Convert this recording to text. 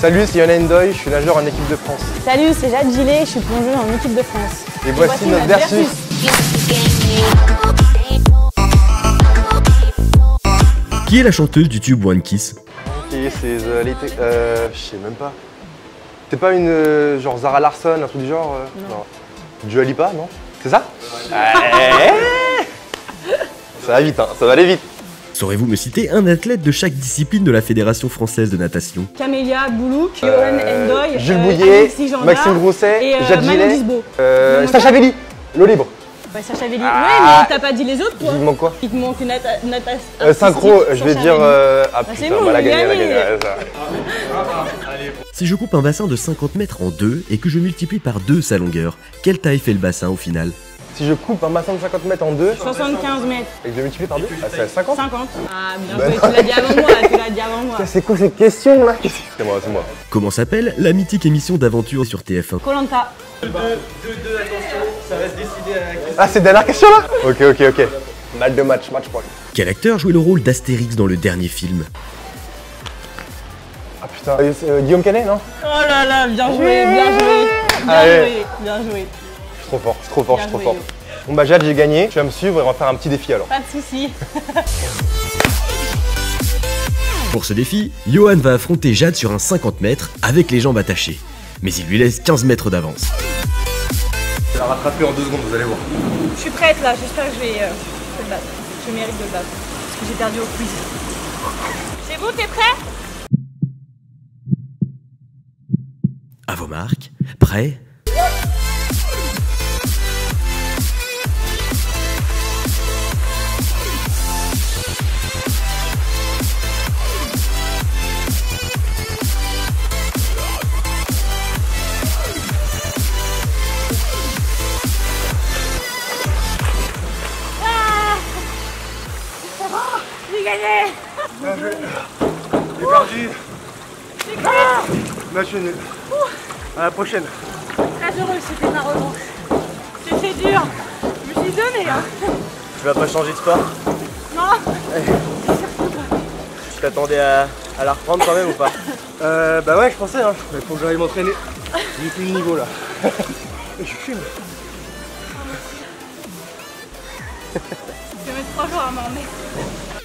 Salut, c'est Yohann Ndoye, je suis nageur en équipe de France. Salut, c'est Jade Gillet, je suis plongeuse en équipe de France. Et voici notre Versus. Qui est la chanteuse du tube One Kiss? Ok, c'est... je sais même pas. C'est pas une... genre Zara Larson, un truc du genre non. Non. Dua Lipa, non? C'est ça? Ça va vite, hein, ça va aller vite. Saurez-vous me citer un athlète de chaque discipline de la Fédération Française de Natation? Camélia Boulouk, Yohann Ndoye, Jules Bouillet, Maxime Grosset, et, Jade Gillet, Sacha Vély, l'eau libre. Bah, Sacha Vély, ouais, mais t'as pas dit les autres, toi. Il te manque quoi? Il te manque une natation. Synchro, je vais dire... ah bah, putain, bon, bah, elle a gagné. Si je coupe un bassin de 50 mètres en deux et que je multiplie par 2 sa longueur, quelle taille fait le bassin au final? Si je coupe un bassin de 50 mètres en deux... 75 mètres. Et que je vais multiplier par 2, c'est 50. 50. Ah, bien joué, tu l'as dit avant moi, tu l'as dit avant moi. C'est quoi cette question, là? C'est moi, c'est moi. Comment s'appelle la mythique émission d'aventure sur TF1? Koh Lanta. 2-2, attention, ça va se décider à la question. Ah, c'est dernière question, là? Ok, ok, ok. Mal de match, match point. Quel acteur jouait le rôle d'Astérix dans le dernier film? Ah putain, Guillaume Canet, non? Oh là là, bien joué, bien joué. Bien joué. Je suis trop fort, je suis trop fort, je suis trop fort. Bon bah Jade, j'ai gagné, tu vas me suivre et on va faire un petit défi alors. Pas de soucis. Pour ce défi, Yohann va affronter Jade sur un 50 mètres avec les jambes attachées. Mais il lui laisse 15 mètres d'avance. Je vais la rattraper en 2 secondes, vous allez voir. Je suis prête là, j'espère que je vais le battre. Je mérite de le battre, parce que j'ai perdu au quiz. C'est bon, t'es prêt? À vos marques, prêts? J'ai perdu. Bah, je suis nul. À la prochaine. Très heureux, c'était ma revanche. C'était dur. Je me suis donné. Hein. Tu vas pas changer de sport? Non. Surtout pas. Tu t'attendais à la reprendre quand même ou pas? Bah ouais, je pensais. Hein. Il faut que j'aille m'entraîner. J'ai plus le niveau là. Je fume. Je vais mettre 3 jours à m'en remettre.